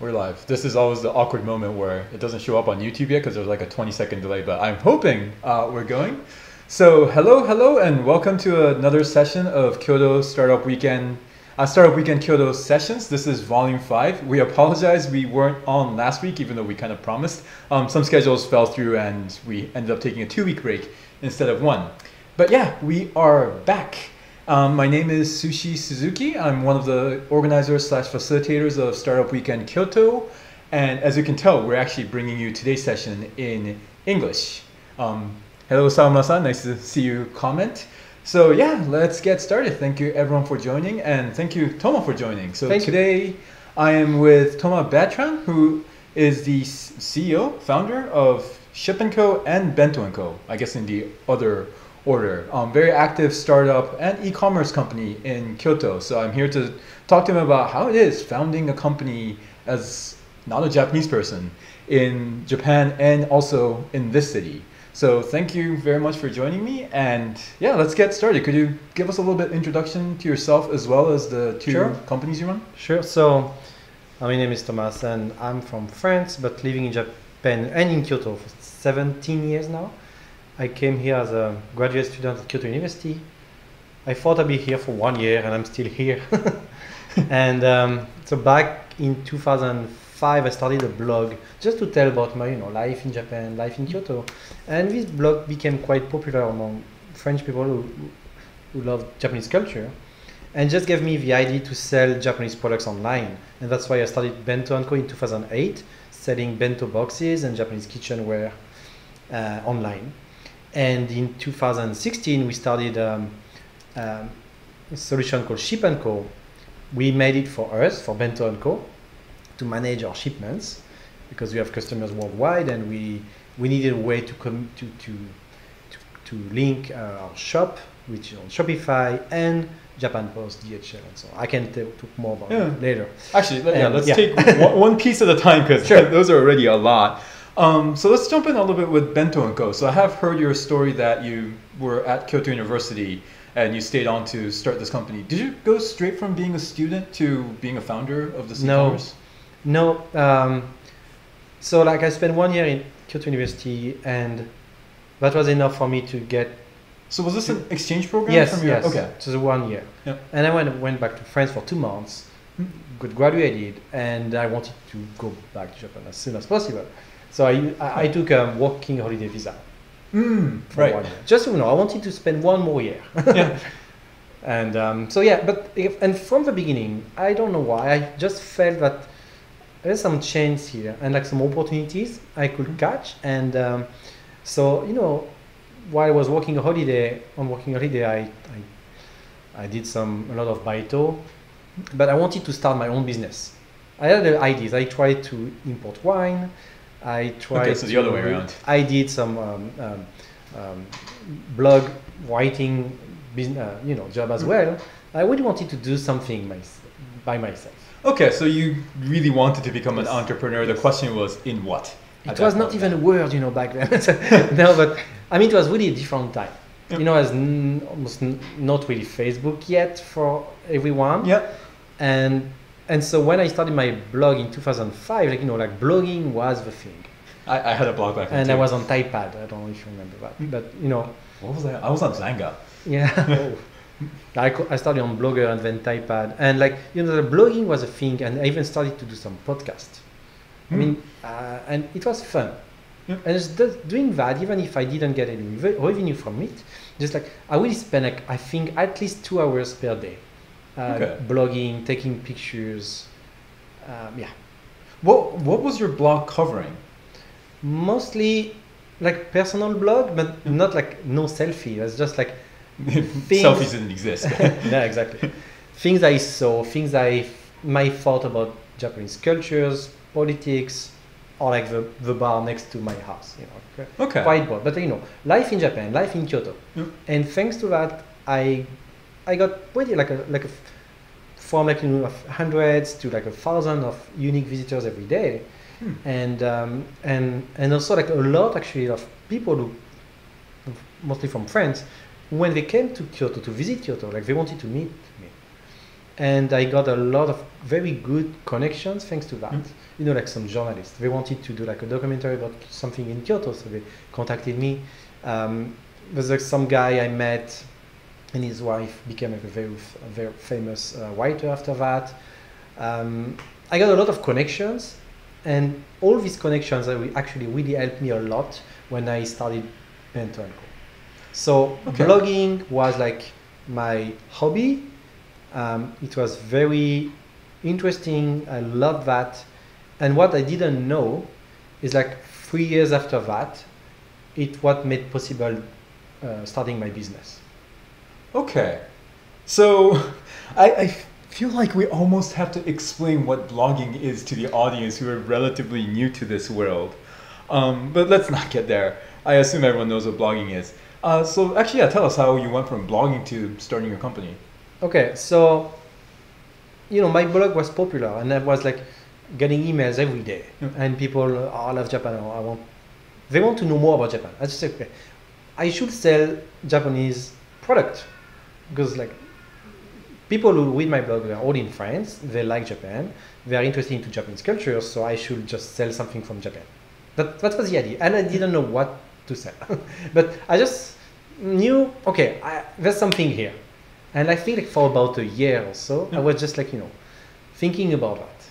We're live. This is always the awkward moment where it doesn't show up on YouTube yet because there's like a 20-second delay, but I'm hoping we're going. So hello, and welcome to another session of Kyoto Startup Weekend Kyoto Sessions. This is volume 5. We apologize we weren't on last week, even though we kind of promised. Some schedules fell through and we ended up taking a 2-week break instead of 1. But yeah, we are back. My name is Sushi Suzuki. I'm one of the organizers / facilitators of Startup Weekend Kyoto. And as you can tell, we're actually bringing you today's session in English. Hello, Saomura-san. Nice to see you comment. So yeah, let's get started. Thank you everyone for joining, and thank you Toma for joining. So today I am with Thomas Bertrand, who is the CEO, founder of Ship&Co and Bento&Co, I guess in the other order. Very active startup and e-commerce company in Kyoto. So I'm here to talk to him about how it is founding a company as not a Japanese person in Japan and also in this city. So thank you very much for joining me. And yeah, let's get started. Could you give us a little bit introduction to yourself as well as the two companies you run? Sure. So my name is Thomas and I'm from France, but living in Japan and in Kyoto for 17 years now. I came here as a graduate student at Kyoto University. I thought I'd be here for 1 year, and I'm still here. And so back in 2005, I started a blog just to tell about my life in Japan, life in Kyoto. And this blog became quite popular among French people who love Japanese culture, and just gave me the idea to sell Japanese products online. And that's why I started Bento&Co in 2008, selling bento boxes and Japanese kitchenware online. And in 2016, we started a solution called Ship&Co. We made it for us, for Bento&Co, to manage our shipments because we have customers worldwide, and we needed a way to link our shop, which is on Shopify, and Japan Post, DHL, and so on. I can talk more about it later. Actually, let's take one piece at a time because those are already a lot. So let's jump in a little bit with Bento&Co. So I have heard your story that you were at Kyoto University and you stayed on to start this company. Did you go straight from being a student to being a founder of this e-commerce? No. So like I spent 1 year in Kyoto University, and that was enough for me to get... So was this an exchange program? Yes, from your... yes. Okay. So 1 year. Yep. And I went back to France for 2 months, got graduated, and I wanted to go back to Japan as soon as possible. So I took a working holiday visa for 1 year. Just so I wanted to spend 1 more year. Yeah. And so yeah, and from the beginning, I don't know why, I just felt that there's some chance here and like some opportunities I could catch. And so, while I was working holiday, I did a lot of baito, but I wanted to start my own business. I had the ideas. I tried to import wine. I tried the other way around. I did some blog writing, job as well. I really wanted to do something by myself. Okay, so you really wanted to become an entrepreneur. The question was, in what? It was not even a word, back then. No, but I mean, it was really a different time. Yep. It was almost not really Facebook yet for everyone. Yeah. And so when I started my blog in 2005, blogging was the thing. I had a blog back then. And I was on TypePad. I don't know if you remember that, but what was I? I was on Zynga. Yeah. I started on Blogger and then TypePad, and the blogging was a thing, and I even started to do some podcasts. I mean, and it was fun. Yeah. And just doing that, even if I didn't get any revenue from it, I will spend I think at least 2 hours per day. Blogging, taking pictures, What was your blog covering? Mostly personal blog, but not no selfie. It's just things... Selfies didn't exist. No, exactly. Things I saw, things I might thought about Japanese cultures, politics, or the bar next to my house. Quite bored. But life in Japan, life in Kyoto, and thanks to that, I got really from hundreds to 1,000 of unique visitors every day, and also a lot actually of people who, mostly from France, when they came to Kyoto to visit Kyoto, they wanted to meet me, And I got a lot of very good connections thanks to that. Mm-hmm. You know, like some journalists, they wanted to do like a documentary about something in Kyoto, so they contacted me. There's like some guy I met, and his wife became like a very famous writer after that. I got a lot of connections, and all these connections actually really helped me a lot when I started Bento&Co. So blogging was like my hobby. It was very interesting. I loved that. And what I didn't know is like 3 years after that, it what made possible starting my business. Okay. So I feel like we almost have to explain what blogging is to the audience who are relatively new to this world. But let's not get there. I assume everyone knows what blogging is. So actually, yeah, tell us how you went from blogging to starting your company. Okay, so, you know, my blog was popular, and I was like getting emails every day, and people, oh, I love Japan, or they want to know more about Japan. I just said, okay, I should sell Japanese product, because like people who read my blog are all in France, they like Japan, they are interested in Japanese culture, so I should just sell something from Japan. That was the idea, and I didn't know what to sell, but I just knew, okay, there's something here. And I think like for about a year or so, I was just like, you know, thinking about that.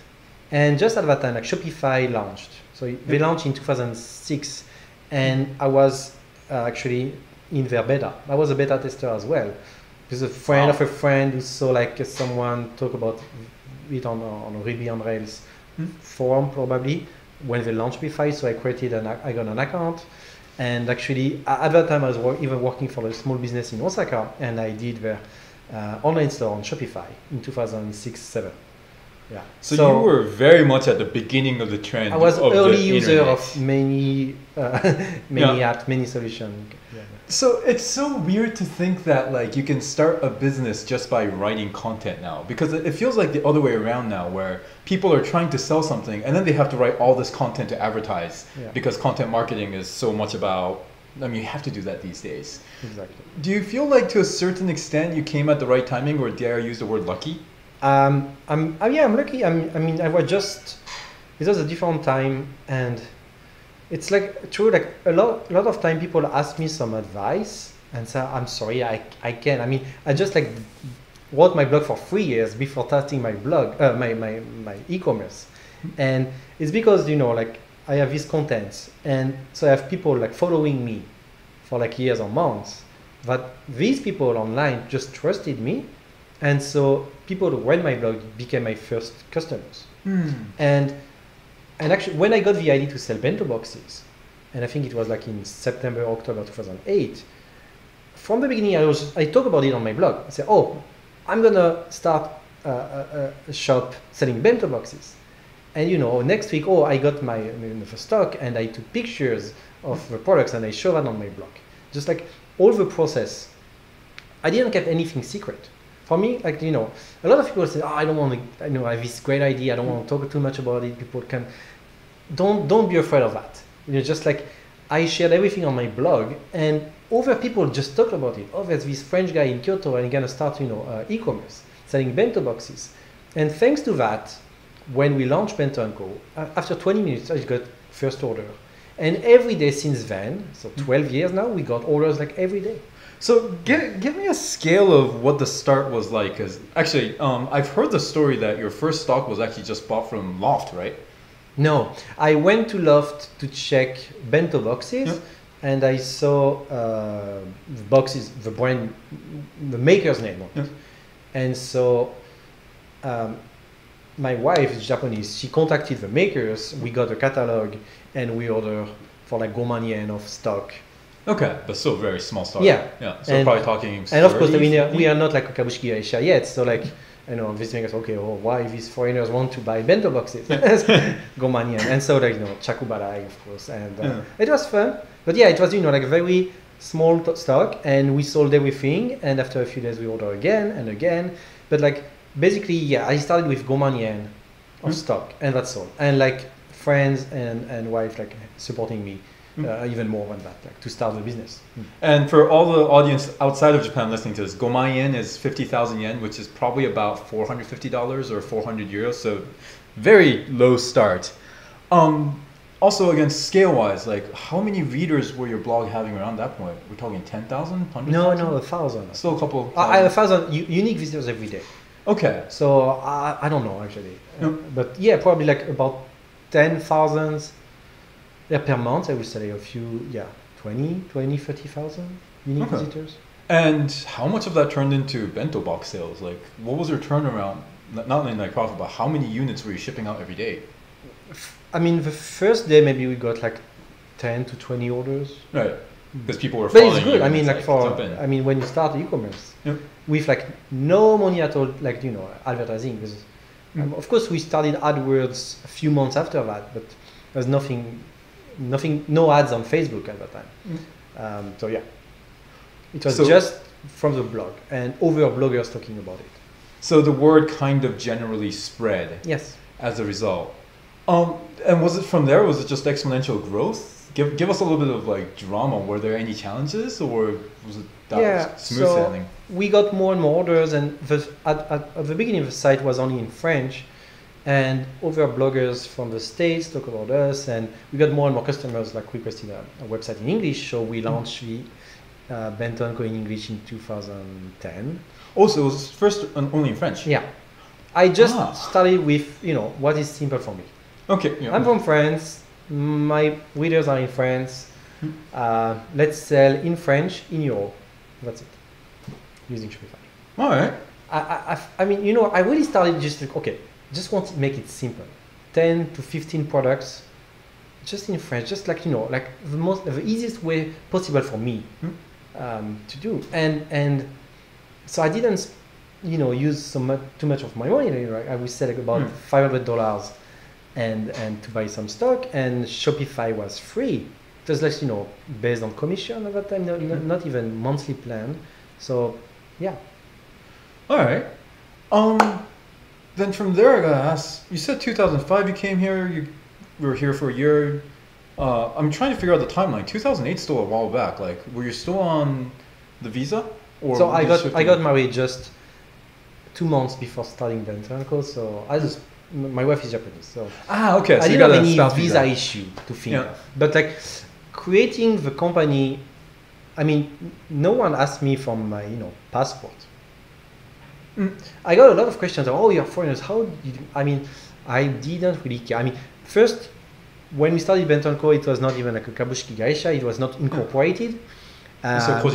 And just at that time, like Shopify launched. So they launched in 2006, and I was actually in their beta. I was a beta tester as well. There's a friend of a friend who saw like someone talk about it on a Ruby on Rails forum probably when they launched Shopify. So I created I got an account. And actually, at that time, I was even working for a small business in Osaka, and I did their online store on Shopify in 2006-07. Yeah. So you were very much at the beginning of the trend. I was early user of many apps, many solutions. Yeah. So it's so weird to think that like you can start a business just by writing content now, because it feels like the other way around now, where people are trying to sell something and then they have to write all this content to advertise, because content marketing is so much about. I mean, you have to do that these days. Exactly. Do you feel like to a certain extent you came at the right timing, or dare I use the word lucky? I'm lucky. I was just, it was a different time, and it's like true. Like a lot of time, people ask me some advice, and say, "I'm sorry, I can't." I mean, I just like wrote my blog for 3 years before starting my blog, my e-commerce, and it's because you know, like I have these contents, and so I have people like following me for like years or months. But these people online just trusted me. And so people who read my blog became my first customers. And actually, when I got the idea to sell bento boxes, and I think it was like in September, October 2008, from the beginning, I talk about it on my blog. I say, oh, I'm going to start a shop selling bento boxes. And, you know, next week, oh, I got my first stock, and I took pictures of the products, and I show that on my blog. Just like all the process. I didn't keep anything secret. For me, like, you know, a lot of people say, oh, I don't want to, you know, I have this great idea, I don't want to talk too much about it. People can, don't be afraid of that. You know, just like I shared everything on my blog, and other people just talked about it. Oh, there's this French guy in Kyoto, and he's going to start, you know, e-commerce, selling bento boxes. And thanks to that, when we launched Bento&Co, after 20 minutes, I got first order. And every day since then, so 12 years now, we got orders like every day. So give me a scale of what the start was like, because actually, I've heard the story that your first stock was actually just bought from Loft, right? No, I went to Loft to check bento boxes, and I saw the boxes, the brand, the maker's name on it. And so my wife is Japanese, she contacted the makers, we got a catalog, and we ordered for like ¥5 of stock. Okay, but still very small stock. Yeah, yeah. So and, probably talking. And of course, I mean, we are not like a Kabushiki Aisha yet. So like, you know, these makers, okay, oh, why these foreigners want to buy bento boxes? Gomanian, and so like, you know, Chakubarai, of course, and it was fun. But yeah, it was, you know, like very small stock, and we sold everything. And after a few days, we ordered again and again. But like basically, yeah, I started with Gomanian of stock, and that's all. And like friends and wife like supporting me. even more than that, like to start the business. And for all the audience outside of Japan listening to this, Gomai yen is 50,000 yen, which is probably about $450 or 400 euros. So very low start. Also, again, scale-wise, like how many readers were your blog having around that point? We're talking 10,000, 100,000? No, 1,000. Still a couple. 1,000 unique visitors every day. Okay. So I don't know actually, but yeah, probably like about 10,000 per month. I would say a few, 30,000 unique visitors. And how much of that turned into bento box sales? Like, what was your turnaround? Not only like profit, but how many units were you shipping out every day? I mean, the first day maybe we got like 10 to 20 orders. Right. Because people were following. But it's good. I mean, like when you start e-commerce with like no money at all, like advertising. Because of course we started AdWords a few months after that, but there's no ads on Facebook at that time. So yeah, it was just from the blog and other bloggers talking about it. So the word kind of generally spread. Yes. As a result, and was it from there? Was it just exponential growth? Give us a little bit of like drama. Were there any challenges, or was it smooth sailing? We got more and more orders, and at the beginning the site was only in French, and other bloggers from the States talk about us, and we got more and more customers like requesting a website in English. So we launched the Bento&Co in English in 2010. Also, it was first and only in French. Yeah, I just started with what is simple for me. Okay, I'm from France. My readers are in France. Let's sell in French in Europe. That's it. Using Shopify. All right. I mean, I really started just like, just want to make it simple. 10 to 15 products, just in French, just like like the easiest way possible for me to do. And so I didn't, use too much of my money. Right? I would say like about $500. And to buy some stock, and Shopify was free. It was like, based on commission at that time, not even monthly plan. So, yeah. All right. Then from there, I got to ask, you said 2005 you came here, you were here for a year. I'm trying to figure out the timeline. 2008 is still a while back. Like, were you still on the visa? Or so I got married just 2 months before starting Bento&Co. So I just... My wife is Japanese, so okay. So I didn't have any visa issue to think of. But like creating the company, I mean, no one asked me for my passport. I got a lot of questions. Oh, you're foreigners. How? I mean, I didn't really care. I mean, first when we started Bento&Co, it was not even like a kabushiki gaisha. It was not incorporated. So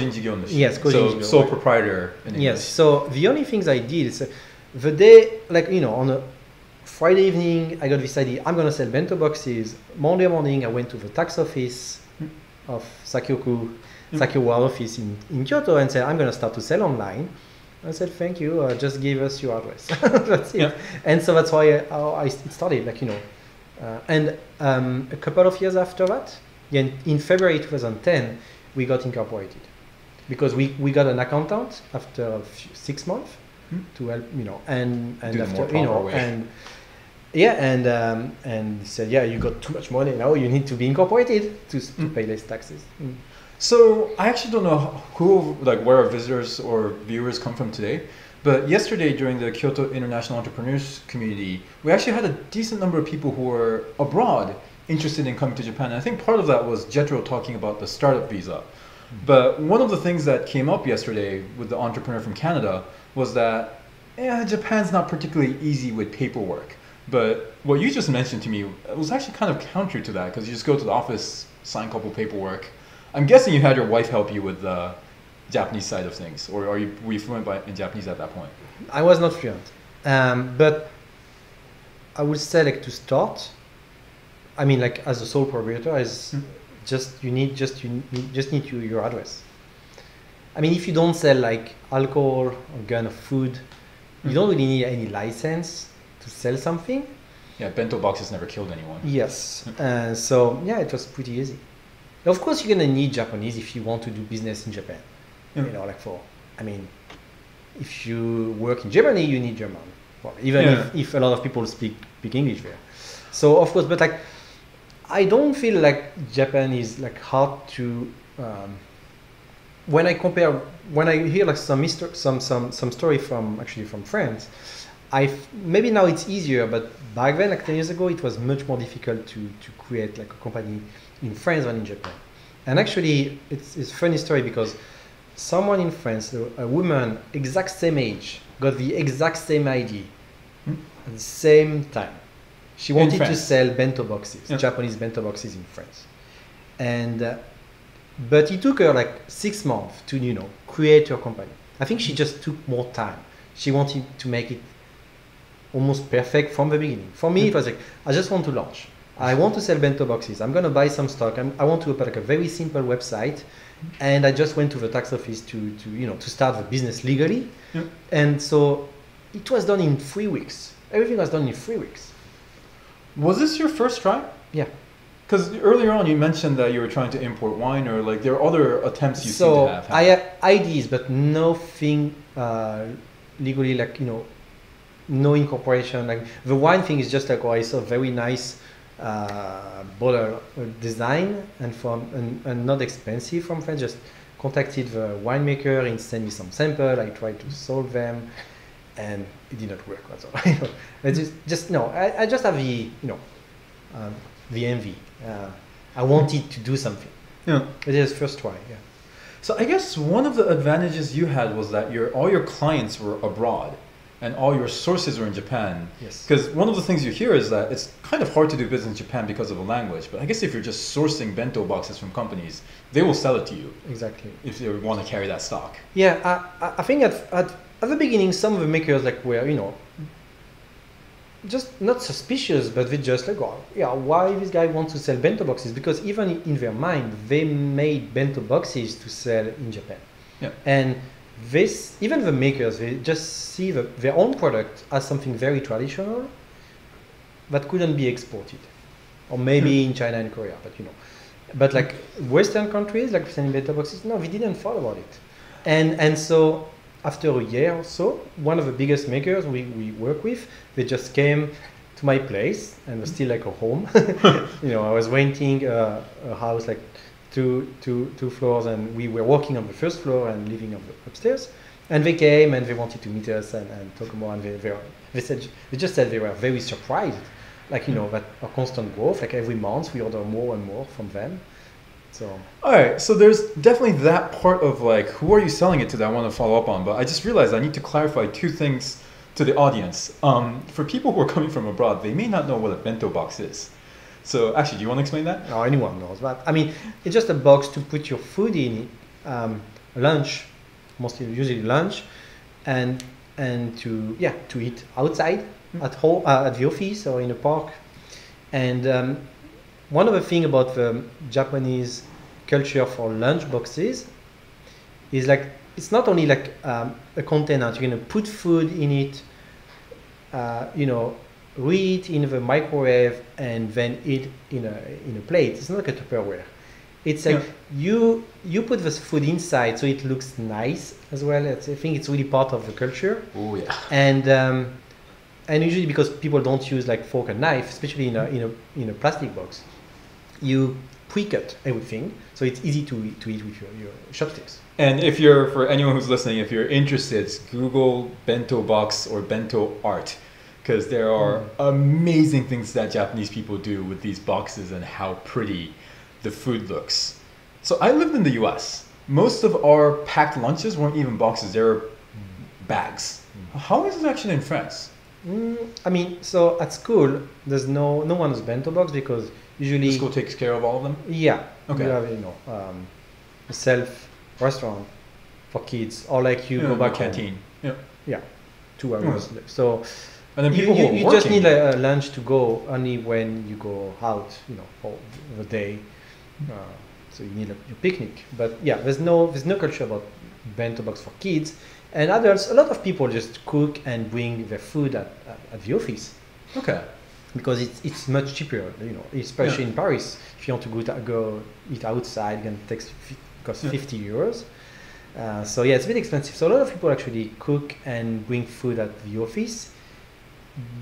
yes, so sole proprietor. In English. Yes. So the only things I did is the day, like on a Friday evening, I got this idea, I'm going to sell bento boxes. Monday morning, I went to the tax office of Sakyo Ward office in Kyoto and said, I'm going to start to sell online. I said, thank you, just give us your address. That's it. And so that's why I started, like, and a couple of years after that, in February 2010, we got incorporated because we got an accountant after 6 months to help, and after, and said, yeah, you got too much money now. You need to be incorporated to pay less taxes. So I actually don't know where our visitors or viewers come from today, but yesterday during the Kyoto International Entrepreneurs Community, we actually had a decent number of people who were abroad interested in coming to Japan. And I think part of that was Jetro talking about the startup visa. But one of the things that came up yesterday with the entrepreneur from Canada was that Japan's not particularly easy with paperwork. But what you just mentioned to me was actually kind of counter to that, because you just go to the office, sign a couple paperwork. I'm guessing you had your wife help you with the Japanese side of things, or were you fluent in Japanese at that point? I was not fluent, but I would say like to start, I mean like as a sole proprietor, as you just need your address. I mean, if you don't sell like alcohol or gun or food, you don't really need any license to sell something. Yeah, bento boxes never killed anyone. Yes, so yeah, it was pretty easy. Of course, you're gonna need Japanese if you want to do business in Japan. Like I mean, if you work in Germany, you need German. Well, even if a lot of people speak English there. So of course, but like I don't feel like Japan is like hard to. When I compare, when I hear like some story from actually from France, maybe now it's easier, but back then, like 10 years ago, it was much more difficult to create like a company in France than in Japan. And actually, it's a funny story because someone in France, a woman, exact same age, got the exact same ID at the same time. She wanted to sell bento boxes, yep. Japanese bento boxes in France. And, but it took her like 6 months to, you know, create her company. I think she just took more time. She wanted to make it almost perfect from the beginning. For me, it was like, I just want to launch. I want to sell bento boxes. I'm going to buy some stock. I want to open like a very simple website. And I just went to the tax office to you know, to start the business legally. Yep. And so it was done in 3 weeks. Everything was done in 3 weeks. Was this your first try? Yeah. Because earlier on you mentioned that you were trying to import wine, or like there are other attempts you seem to have. So I had ideas, but nothing legally, like, you know, no incorporation. Like the wine thing is just like, oh, I saw very nice bottle design and from and not expensive from France. Just contacted the winemaker and sent me some sample. I tried to solve them, and it did not work. That's all. You know, just no. I just have the, you know, the envy. I wanted to do something. Yeah. It is first try. Yeah. So I guess one of the advantages you had was that all your clients were abroad, and all your sources were in Japan. Yes. Because one of the things you hear is that it's kind of hard to do business in Japan because of the language. But I guess if you're just sourcing bento boxes from companies, they will sell it to you. Exactly. If they want to carry that stock. Yeah, I think at the beginning, some of the makers like were, you know, just not suspicious, but they just like, oh, yeah, why this guy wants to sell bento boxes? Because even in their mind, they made bento boxes to sell in Japan. Yeah. And this, even the makers, they just see their own product as something very traditional that couldn't be exported, or maybe in China and Korea, but you know. But like Western countries, like selling bento boxes, no, we didn't thought about it. And so after a year or so, one of the biggest makers we work with, they just came to my place and was still like a home. You know, I was renting a house like two floors, and we were working on the first floor and living on the upstairs. And they came and they wanted to meet us and talk more. And they just said they were very surprised, like, you know, that a constant growth, like every month we order more and more from them. So all right, so there's definitely that part of like, who are you selling it to, that I want to follow up on. But I just realized I need to clarify two things to the audience. For people who are coming from abroad, they may not know what a bento box is. So actually, do you want to explain that? No, anyone knows that. I mean, it's just a box to put your food in, lunch, mostly usually lunch, and to eat outside, at home, at the office or in a park. And one of the things about the Japanese culture for lunch boxes is like, it's not only like a container. You're gonna put food in it, you know, read it in the microwave and then eat in a plate. It's not like a Tupperware. It's like, yeah, you put this food inside, so it looks nice as well. I think it's really part of the culture. Oh yeah. And usually because people don't use like fork and knife, especially in a plastic box, you pre-cut everything, so it's easy to eat with your chopsticks. And if you're, for anyone who's listening, if you're interested, Google bento box or bento art, because there are amazing things that Japanese people do with these boxes and how pretty the food looks. So I lived in the US. Most of our packed lunches weren't even boxes, they were bags. How is it actually in France? I mean, so at school, there's no one's bento box, because usually the school takes care of all of them? Yeah. Okay. You have, you know, a self-restaurant for kids, or like you go back to canteen. Yeah. Yeah. 2 hours. So and then people you just need a lunch to go only when you go out, you know, for the day. So you need a picnic. But yeah, there's no culture about bento box for kids and adults. A lot of people just cook and bring their food at the office. Okay. Because it's much cheaper, you know, especially in Paris. If you want to go eat outside, it takes cost 50 euros. So yeah, it's a bit expensive. So a lot of people actually cook and bring food at the office.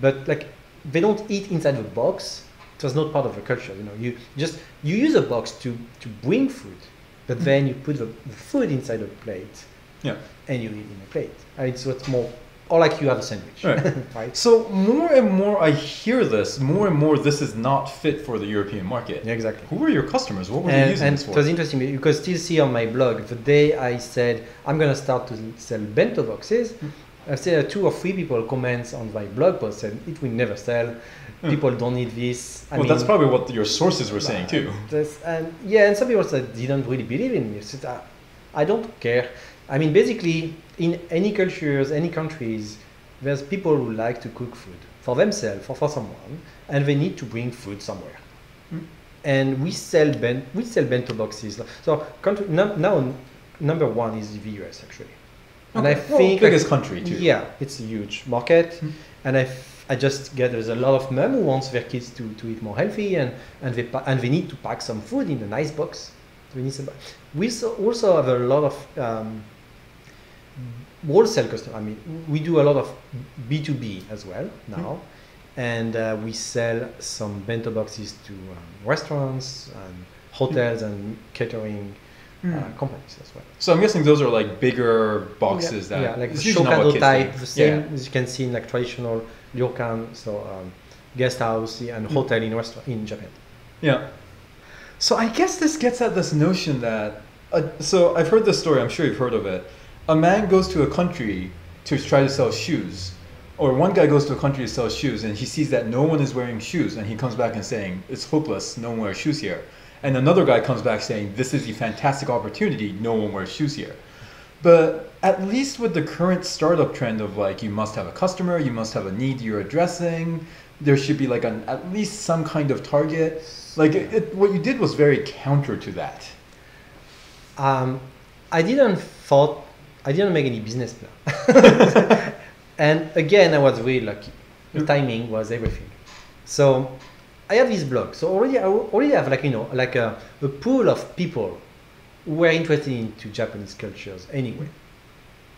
But like, they don't eat inside the box. It was not part of the culture, you know. You just, you use a box to bring food, but then you put the food inside a plate, yeah, and you eat in a plate. I mean, so it's more, or like you have a sandwich. Right. Right? So more and more I hear this, more and more this is not fit for the European market. Yeah, exactly. Who were your customers? What were you using this for? It was interesting because still see on my blog, the day I said, I'm going to start to sell bento boxes, I've said 2 or 3 people comments on my blog post said, it will never sell. People don't need this. I mean, that's probably what your sources were saying too. Yeah, and some people said, didn't really believe in me. So I don't care. I mean, basically, in any cultures, any countries, there's people who like to cook food for themselves or for someone, and they need to bring food somewhere. And we sell bento boxes. So now, number one is the US, actually. Okay. And I think biggest country too. Yeah, it's a huge market, and I just get there's a lot of mom who wants their kids to eat more healthy, and they need to pack some food in a nice box. We also have a lot of wholesale customers. I mean, we do a lot of B2B as well now, and we sell some bento boxes to restaurants and hotels and catering companies as well. So I'm guessing those are like bigger boxes that like the Shokado type, the same as you can see in like traditional ryokan, so guest house and hotel in restaurant in Japan. Yeah. So I guess this gets at this notion that, so I've heard this story, I'm sure you've heard of it. A man goes to a country to try to sell shoes, or one guy goes to a country to sell shoes and he sees that no one is wearing shoes, and he comes back and saying, it's hopeless, no one wears shoes here. And another guy comes back saying, this is a fantastic opportunity, no one wears shoes here. But at least with the current startup trend of like, you must have a customer, you must have a need you're addressing, there should be like at least some kind of target. Like what you did was very counter to that. I didn't make any business plan. And again, I was really lucky. The timing was everything. So I have this blog. So I already have like, you know, like a pool of people who were interested into Japanese cultures anyway.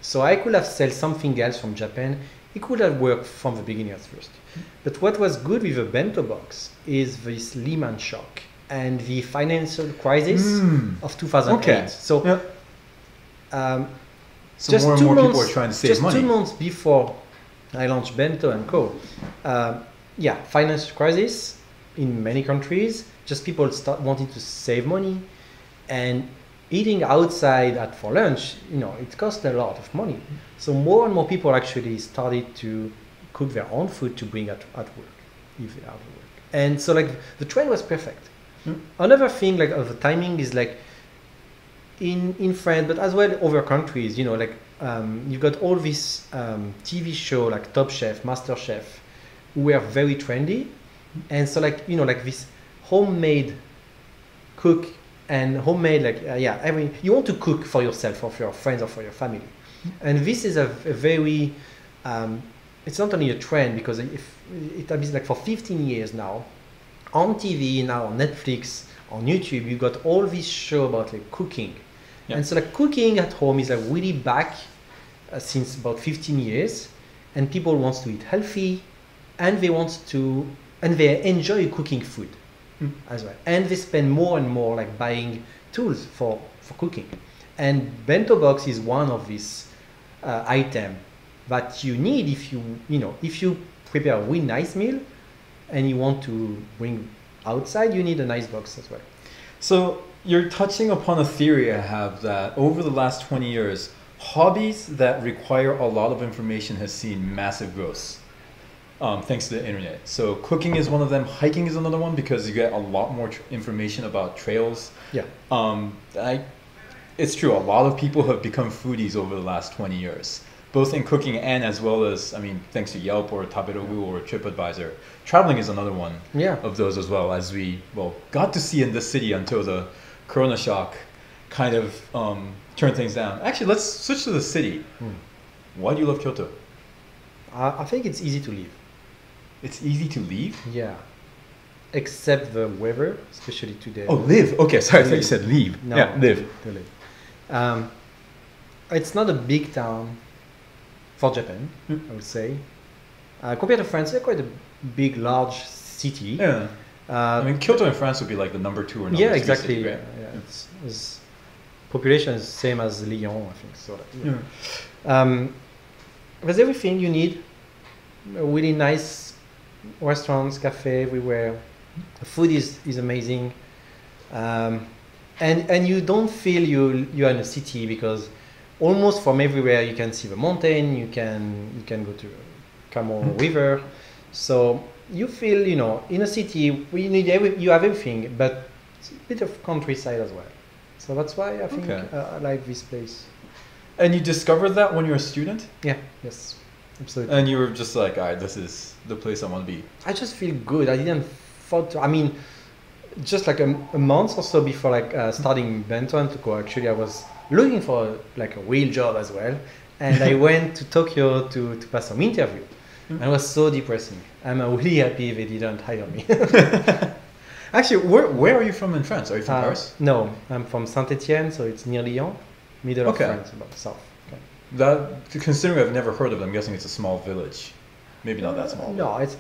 So I could have sold something else from Japan. It could have worked from the beginning at first. But what was good with a bento box is this Lehman shock and the financial crisis of 2008. Okay. So, so just more and more people are trying to save money. Just 2 months before I launched Bento&Co, financial crisis in many countries, just people start wanting to save money, and eating outside for lunch, you know, it costs a lot of money. So more and more people actually started to cook their own food to bring at work, if they have work. And so like the trend was perfect. Another thing like of the timing is like in France, but as well other countries, you know, like you've got all this TV show like Top Chef, Master Chef, who are very trendy. And so like, you know, like this homemade cook and homemade, like, you want to cook for yourself or for your friends or for your family. And this is a very, it's not only a trend, because it has been like for 15 years now, on TV, now on Netflix, on YouTube, you've got all this show about like cooking. Yeah. And so like cooking at home is like really back since about 15 years, and people want to eat healthy, and they enjoy cooking food. As well, and they spend more and more like buying tools for cooking, and bento box is one of these item that you need if you prepare a really nice meal and you want to bring outside, you need a nice box as well. So you're touching upon a theory I have, that over the last 20 years, hobbies that require a lot of information has seen massive growth. Thanks to the internet. So cooking is one of them. Hiking is another one, because you get a lot more information about trails. Yeah. It's true. A lot of people have become foodies over the last 20 years, both in cooking and as well as, I mean, thanks to Yelp or Taberogu or TripAdvisor. Traveling is another one of those as well, as we, got to see in this city until the Corona shock kind of turned things down. Actually, let's switch to the city. Why do you love Kyoto? I think it's easy to live. It's easy to leave? Yeah. Except the weather, especially today. Oh, live. Okay, sorry, I thought you said leave. No, yeah, live. It's not a big town for Japan, I would say. Compared to France, it's quite a big, large city. Yeah. I mean, Kyoto in France would be like the number 2 or number 3. Yeah, exactly. City, right? Yeah, yeah. It's population is same as Lyon, I think. So yeah. There's everything you need. Really nice restaurants, cafe everywhere. The food is amazing, and you don't feel you are in a city, because almost from everywhere you can see the mountain. You can go to Kamo River, so you feel, you know, in a city we need you have everything, but it's a bit of countryside as well. So that's why I think I like this place. And you discovered that when you were a student? Yeah. Yes. Absolutely. And you were just like, all right, this is the place I want to be. I just feel good. I didn't thought, I mean, just like a month or so before like starting Bento&Co, actually, I was looking for like a real job as well. And I went to Tokyo to pass some interview. And it was so depressing. I'm really happy they didn't hire me. Actually, where are you from in France? Are you from Paris? No, I'm from Saint-Etienne, so it's near Lyon, middle of France, about south. That, considering I've never heard of them, I'm guessing it's a small village. Maybe not that small. No, it's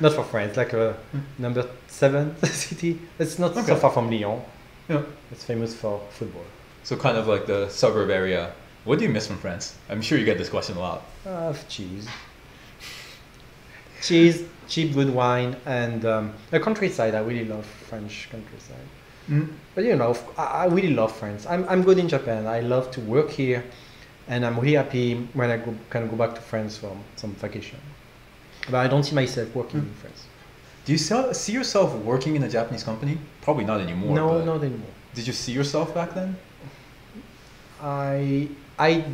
not for France. Like a number 7 city. It's not so far from Lyon. Yeah. It's famous for football. So kind of like the suburb area. What do you miss from France? I'm sure you get this question a lot. Cheese. Cheese, cheap good wine, and the countryside. I really love French countryside. Mm. But you know, I really love France. I'm good in Japan. I love to work here. And I'm really happy when I go back to France for some vacation. But I don't see myself working in France. Do you see yourself working in a Japanese company? Probably not anymore. No, not anymore. Did you see yourself back then? I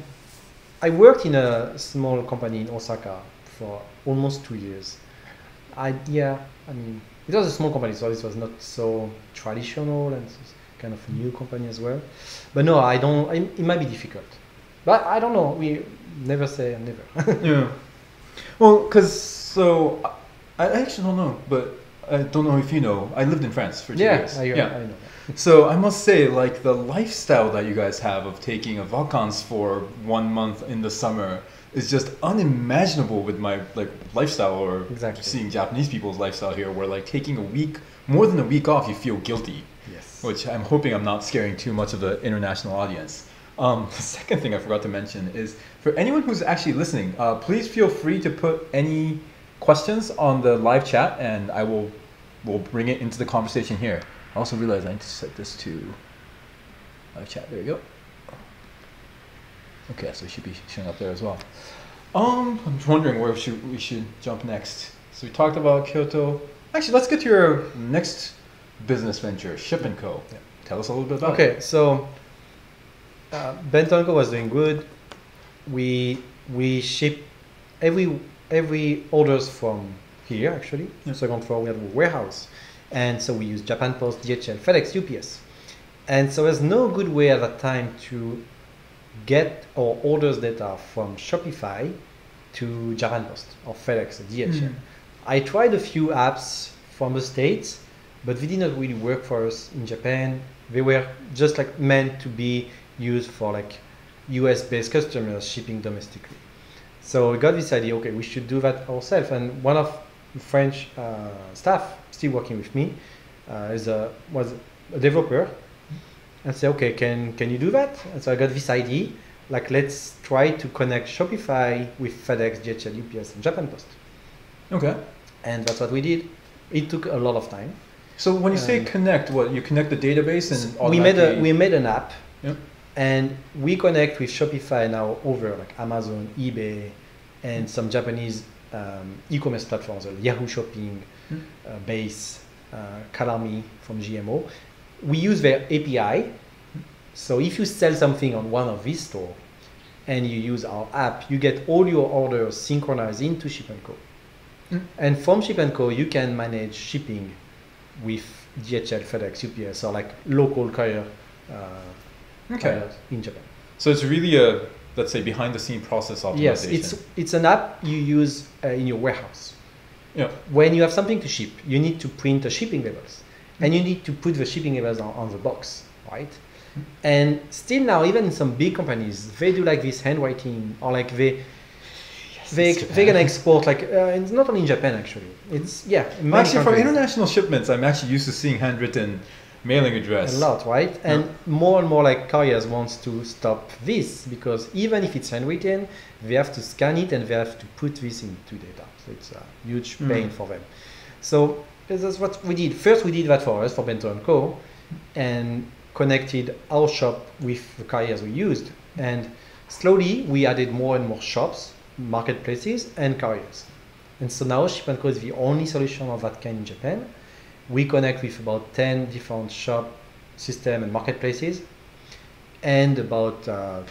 worked in a small company in Osaka for almost 2 years. I mean, it was a small company, so this was not so traditional and kind of a new company as well. But no, I don't. It might be difficult. But I don't know. We never say never. Yeah. Well, I actually don't know, but I don't know if you know. I lived in France for 2 years. I know. So I must say, like, the lifestyle that you guys have of taking a vacances for 1 month in the summer is just unimaginable with my lifestyle, or seeing Japanese people's lifestyle here, where like taking more than a week off, you feel guilty. Yes. Which I'm hoping I'm not scaring too much of the international audience. The second thing I forgot to mention is, for anyone who's actually listening, please feel free to put any questions on the live chat, and I will bring it into the conversation here. I also realized I need to set this to live chat. There you go. Okay, so it should be showing up there as well. I'm just wondering where we should jump next. So we talked about Kyoto. Actually, let's get to your next business venture, Ship&Co. Yeah. Tell us a little bit about it. Okay, so... Bento&Co was doing good. We ship every orders from here, actually. Yeah. Second floor, we have a warehouse, and so we use Japan Post, DHL, FedEx, UPS, and so there's no good way at that time to get our orders that are from Shopify to Japan Post or FedEx or DHL. Mm-hmm. I tried a few apps from the States, but they did not really work for us in Japan. They were just like meant to be used for like US-based customers shipping domestically. So we got this idea, okay, we should do that ourselves. And one of the French staff still working with me was a developer, and said, okay, can you do that? And so I got this idea, like, let's try to connect Shopify with FedEx, DHL, UPS, and Japan Post. Okay. And that's what we did. It took a lot of time. So when you say connect, you connect the database and all that? We made an app. Yep. And we connect with Shopify now over like Amazon, eBay, and some Japanese e-commerce platforms like Yahoo Shopping, Base, Karami from GMO. We use their API. So if you sell something on one of these stores and you use our app, you get all your orders synchronized into Ship&Co. And from Ship&Co, you can manage shipping with DHL, FedEx, UPS, or like local carrier. In Japan. So it's really a, let's say, behind the scene process optimization. Yes, it's an app you use in your warehouse. Yeah. When you have something to ship, you need to print the shipping labels, and you need to put the shipping labels on the box, right? And still now, even in some big companies, they do like this handwriting, or like they they can export, like, it's not only in Japan, actually. It's, yeah, actually, for international shipments, I'm actually used to seeing handwritten mailing address. A lot, right? Yeah. And more, like, carriers wants to stop this, because even if it's handwritten, they have to scan it and they have to put this into data. So it's a huge pain for them. So that's what we did. First, we did that for us, for Bento&Co, and connected our shop with the carriers we used. And slowly, we added more and more shops, marketplaces, and carriers. And so now Ship&Co is the only solution of that kind in Japan. We connect with about 10 different shop system and marketplaces, and about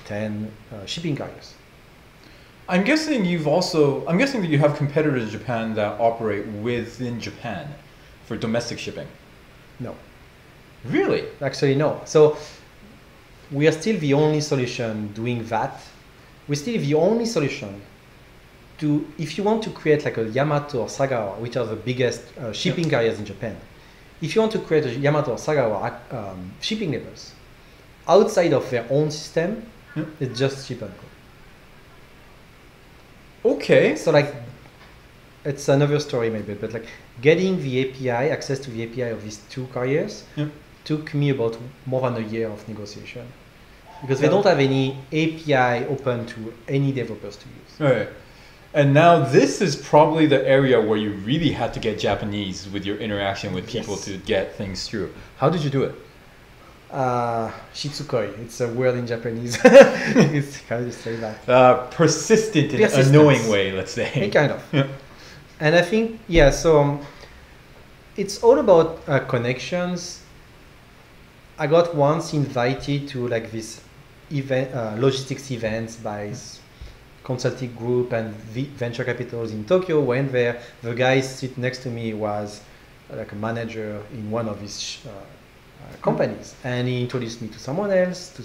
10 shipping carriers. I'm guessing you've also, I'm guessing that you have competitors in Japan that operate within Japan for domestic shipping. No. Really? Actually, no. So we are still the only solution doing that. We're still the only solution to, if you want to create like a Yamato or Sagawa, which are the biggest shipping carriers in Japan, if you want to create a Yamato or Sagawa shipping labels outside of their own system, it's just Ship&Co. Okay. So like, it's another story maybe, but like getting the API, access to the API of these two carriers took me about more than a year of negotiation, because they don't have any API open to any developers to use. Right. And now this is probably the area where you really had to get Japanese with your interaction with people to get things through. How did you do it? Shitsukoi. It's a word in Japanese. How do you say that? Persistent in an annoying way, let's say. Kind of. Yeah. And I think, yeah, so it's all about connections. I got once invited to like this event, logistics events by consulting group and venture capitals in Tokyo. Went there. The guy sitting next to me was like a manager in one of his companies, and he introduced me to someone else,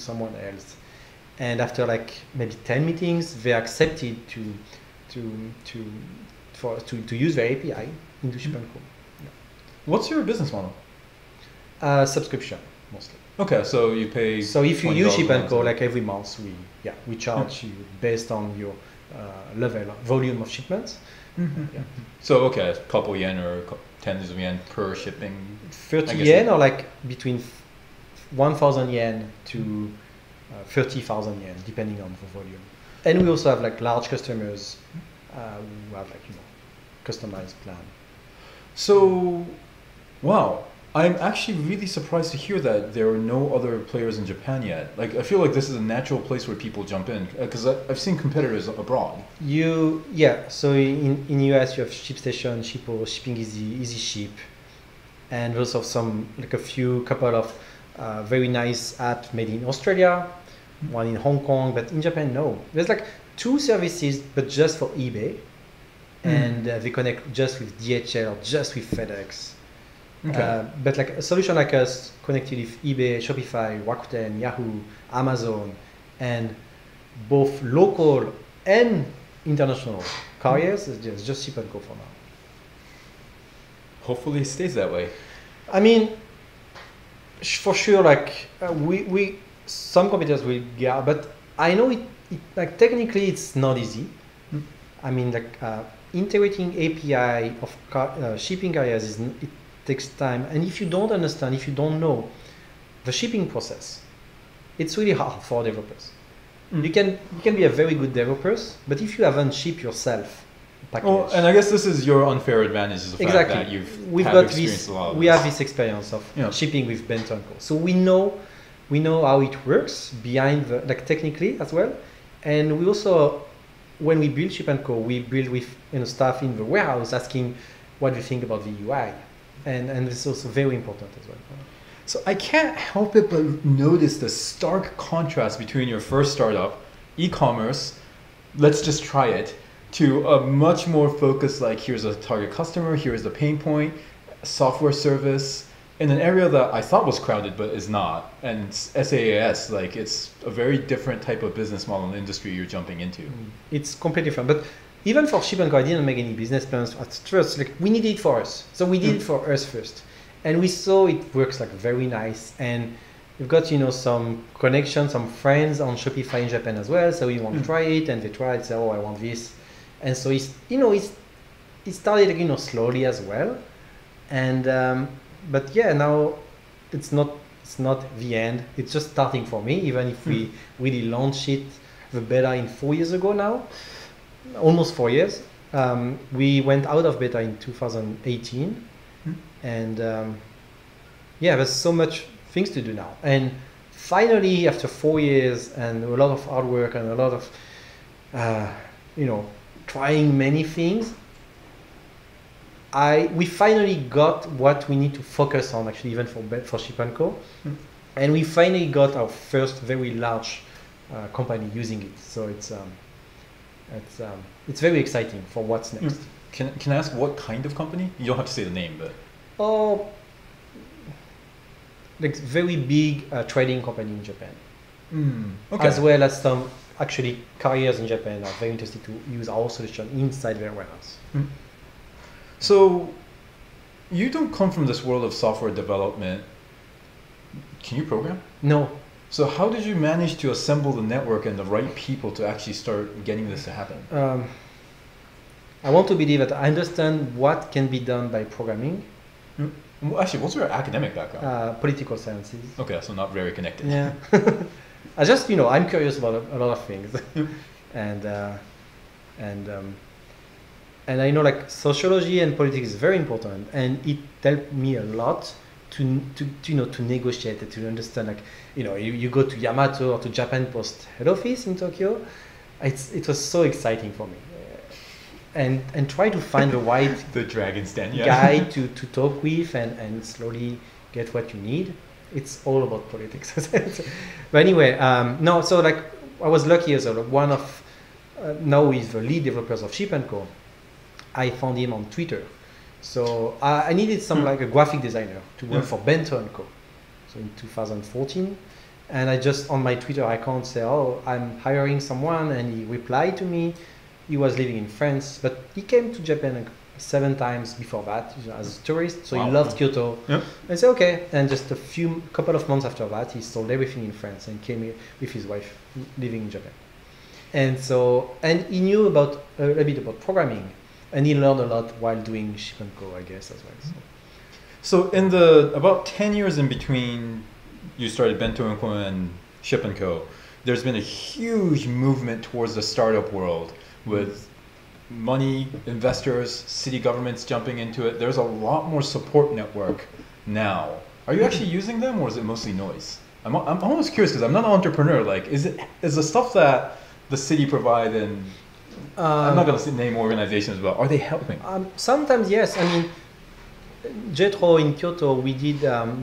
and after like maybe 10 meetings, they accepted to use their API into Ship&Co. What's your business model? Subscription mostly. Okay, so you pay. So if you use Ship&Co, like every month, we charge you based on your level volume of shipments. So okay, a couple yen or tens of yen per shipping. 30 yen, or like between 1,000 yen to 30,000 yen, depending on the volume. And we also have like large customers who have like, you know, customized plan. So, wow. I'm actually really surprised to hear that there are no other players in Japan yet. Like, I feel like this is a natural place where people jump in, because I've seen competitors abroad. So in the US, you have ShipStation, Shippo, Shipping Easy, Easy Ship, and also some, like a few, couple of very nice apps made in Australia, one in Hong Kong, but in Japan, no. There's like two services, but just for eBay, and they connect just with DHL, or just with FedEx. But like a solution like us connected with eBay, Shopify, Rakuten, Yahoo, Amazon, and both local and international carriers is just Ship&Co for now. Hopefully it stays that way. I mean, for sure, like some competitors will, but I know it like technically it's not easy. I mean, like integrating API of shipping carriers is takes time, and if you don't understand, if you don't know the shipping process, it's really hard for developers. You can be a very good developer, but if you haven't shipped yourself a package, and I guess this is your unfair advantage, is the fact that we have this experience of shipping with Bento&Co, so we know how it works behind the, like, technically as well. And we also, when we build Ship&Co, we build with staff in the warehouse asking what do you think about the UI. And it's also very important as well. So I can't help it but notice the stark contrast between your first startup, e-commerce, let's just try it, to a much more focused, like, here's a target customer, here's the pain point, software service, in an area that I thought was crowded but is not. And SaaS, like, it's a very different type of business model and industry you're jumping into. It's completely different. But even for Ship&Co, I didn't make any business plans at first. Like, we needed it for us, so we did it for us first, and we saw it works like very nice. And we've got some connections, some friends on Shopify in Japan as well. So we want to try it, and they tried. So I want this, And so it's, you know, it started, you know, slowly as well. And but yeah, now it's not the end. It's just starting for me, even if we really launched it the beta in 4 years ago now, almost 4 years. We went out of beta in 2018, and yeah, there's so much things to do now. And finally, after 4 years and a lot of hard work and a lot of, you know, trying many things, we finally got what we need to focus on, actually, even for Ship&Co. And we finally got our first very large company using it. So it's very exciting for what's next. Can I ask what kind of company? You don't have to say the name, but... Oh, like very big trading company in Japan. Okay. As well as some, actually, carriers in Japan are very interested to use our solution inside their warehouse. So, you don't come from this world of software development. Can you program? No. So how did you manage to assemble the network and the right people to actually start getting this to happen? I want to believe that I understand what can be done by programming. Well, actually, what's your academic background? Political sciences. Okay, so not very connected. Yeah. I just, you know, I'm curious about a lot of things. And I know, like, sociology and politics is very important, and it helped me a lot to you know, to negotiate, to understand, like, you know, you go to Yamato or to Japan Post head office in Tokyo. It was so exciting for me, and try to find the right guy to talk with and slowly get what you need. It's all about politics. But anyway, no, so like I was lucky as well. One of now is the lead developers of Ship&Co. I found him on Twitter. So I needed some like a graphic designer to work for Bento&Co. So in 2014, and I just on my Twitter account say, oh, I'm hiring someone, and he replied to me. He was living in France, but he came to Japan 7 times before that as a tourist. So he loved Kyoto. I said, okay. And just couple of months after that, he sold everything in France and came here with his wife living in Japan. And so, and he knew about a bit about programming. And he learned a lot while doing Ship&Co, I guess, as well. So in the about 10 years in between you started Bento&Co and Ship&Co, there's been a huge movement towards the startup world with money, investors, city governments jumping into it. There's a lot more support network now. Are you actually using them, or is it mostly noise? I'm almost curious because I'm not an entrepreneur. Like, is the stuff that the city provide and... I'm not going to name organizations, but are they helping? Sometimes, yes. I mean, Jetro in Kyoto, we did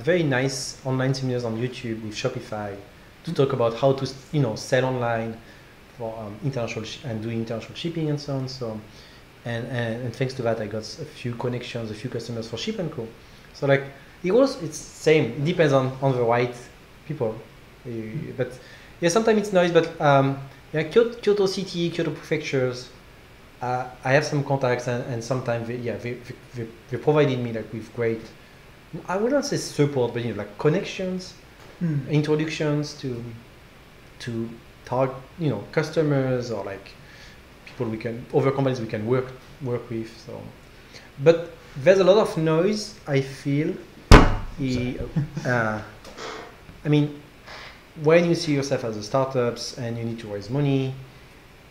very nice online seminars on YouTube with Shopify to talk about how to, you know, sell online for do international shipping and so on. So, and thanks to that, I got a few connections, a few customers for Ship&Co. So like it's same. It depends on the right people, but yeah, sometimes it's noise, but. Yeah, Kyoto City, Kyoto prefectures. I have some contacts, and sometimes they provided me like with great, I would not say support, but you know, like connections, introductions to target, you know, customers or like people other companies we can work with. So, but there's a lot of noise. I feel. I mean. When you see yourself as a startups and you need to raise money,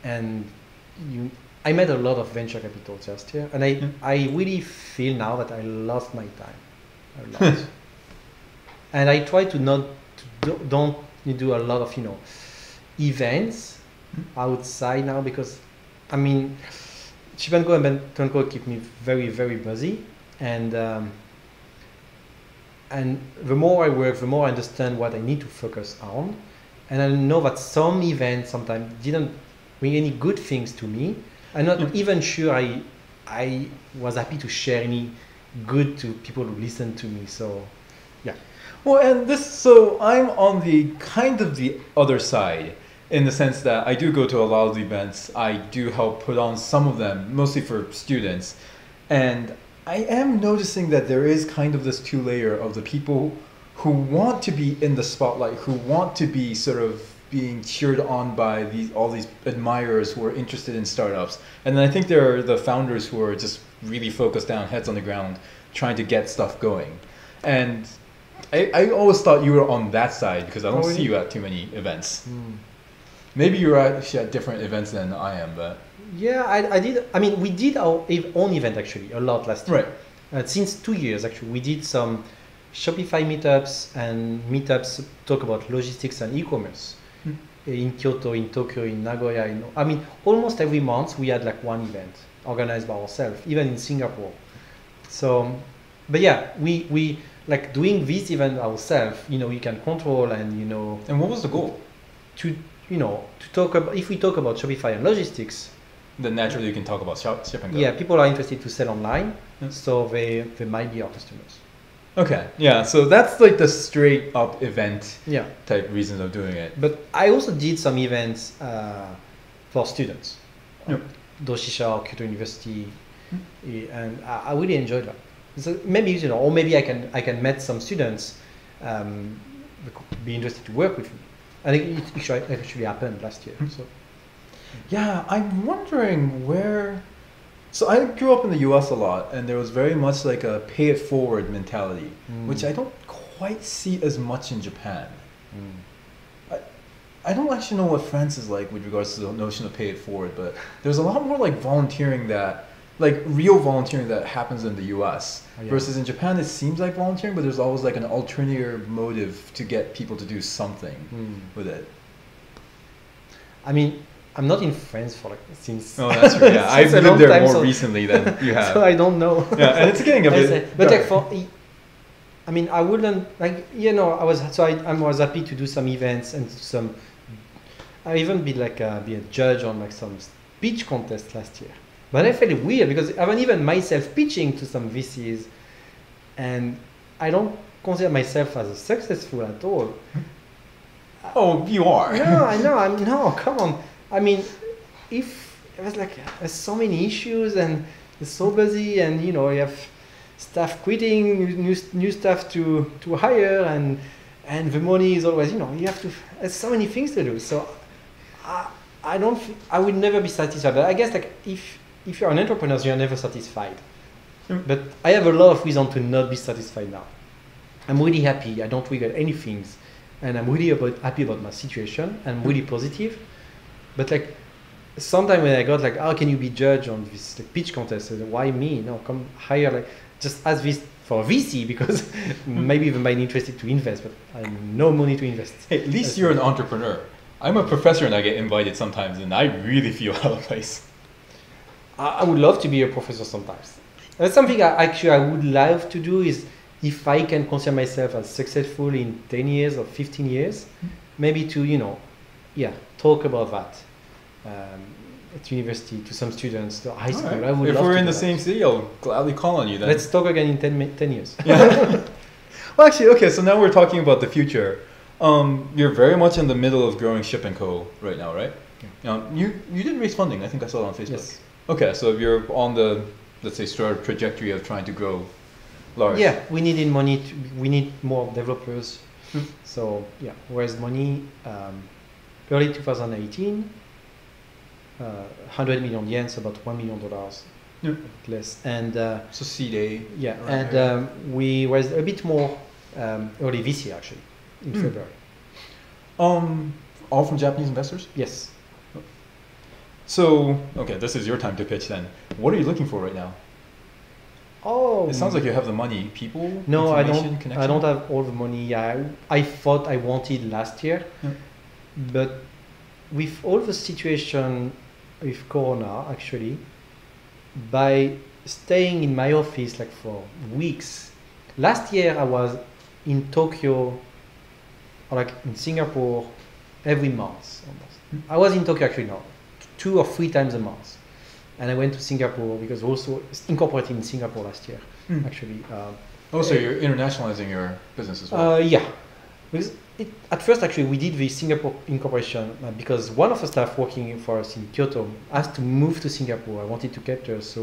I met a lot of venture capital just here, and I really feel now that I lost my time a lot, and I try to not do a lot of, you know, events outside now, because I mean, Ship&Co and Bento&Co keep me very, very busy, and the more I work, the more I understand what I need to focus on. And I know that some events sometimes didn't bring any good things to me. I'm not even sure I was happy to share any good to people who listen to me. So, yeah. Well, so I'm on the kind of the other side, in the sense that I do go to a lot of events. I do help put on some of them, mostly for students. And I am noticing that there is kind of this two-layer of the people who want to be in the spotlight, who want to be sort of being cheered on by all these admirers who are interested in startups. And then I think there are the founders who are just really focused down, heads on the ground, trying to get stuff going. And I always thought you were on that side because I don't see you at too many events. Mm. Maybe you're actually at different events than I am, but... Yeah, I did. I mean, we did our own event, actually, a lot last year. Right. Since 2 years, actually. We did some Shopify meetups and meetups talk about logistics and e-commerce in Kyoto, in Tokyo, in Nagoya. I mean, almost every month we had like one event organized by ourselves, even in Singapore. So, but yeah, we like doing this event ourselves, you know, you can control and, you know... And what was the goal? To... You know, to talk about, if we talk about Shopify and logistics, then naturally you can talk about Ship&Co. Yeah, people are interested to sell online, so they might be our customers. Okay, yeah, so that's like the straight up event type reasons of doing it. But I also did some events for students, Doshisha or Kyoto University, and I really enjoyed that. So maybe, you know, or maybe I can meet some students that could be interested to work with me. I think it actually happened last year. So, yeah, I'm wondering where. So I grew up in the U.S. a lot, and there was very much like a pay it forward mentality, which I don't quite see as much in Japan. I don't actually know what France is like with regards to the notion of pay it forward, but there's a lot more like volunteering that, like real volunteering that happens in the U.S. Versus in Japan, it seems like volunteering, but there's always like an alternative motive to get people to do something with it. I mean, I'm not in France for like since. Oh, that's right. Yeah, I've lived there more recently than you have. So I don't know. Yeah, and it's getting a bit. But like for, I mean, I wouldn't like, you know, I was happy to do some events and some. I even be a judge on like some speech contest last year. But I felt weird because I haven't even myself pitching to some VCs, and I don't consider myself as successful at all. Oh, you are. No, I know. I'm no. Come on. I mean, if it was like there's so many issues and it's so busy, and you know you have staff quitting, new staff to hire, and the money is always, you know, you have to. There's so many things to do. So I don't. I would never be satisfied. But I guess like if you're an entrepreneur, you're never satisfied. But I have a lot of reason to not be satisfied now. I'm really happy. I don't regret any things. And I'm really happy about my situation. I'm really positive. But like, sometime when I got like, how can you be judged on this like, pitch contest? Said, why me? No, come hire, like, just ask this for VC because maybe they might be interested to invest, but I have no money to invest. Hey, at least you're an entrepreneur. I'm a professor and I get invited sometimes and I really feel out of place. I would love to be a professor sometimes. That's something I would love to do is if I can consider myself as successful in 10 years or 15 years, maybe to, you know, yeah, talk about that at university to some students, to high school. Right. I would if love we're to in the that. Same city, I'll gladly call on you then. Let's talk again in 10 years. Yeah. Well, actually, okay, so now we're talking about the future. You're very much in the middle of growing Ship&Co right now, right? Yeah. You didn't raise funding. I think I saw it on Facebook. Yes. Okay, so if you're on the, let's say, start trajectory of trying to grow large. Yeah, we needed money. We need more developers. So yeah, where's money? Early 2018, 100 million yen, so about $1 million less. And so seed A. Yeah, and we raised a bit more early this year actually in February. All from Japanese investors. Yes. So, okay, this is your time to pitch then. What are you looking for right now? Oh, it sounds like you have the money. People? No, I don't. Connection? I don't have all the money I thought I wanted last year. Yeah. But with all the situation with Corona, actually, by staying in my office like for weeks, last year I was in Tokyo, or like in Singapore, every month almost. I was in Tokyo actually now. 2 or 3 times a month, and I went to Singapore because also incorporated in Singapore last year. Actually. So you're internationalizing your business as well. Yeah, because at first actually we did the Singapore incorporation because one of the staff working for us in Kyoto asked to move to Singapore. I wanted to keep her, so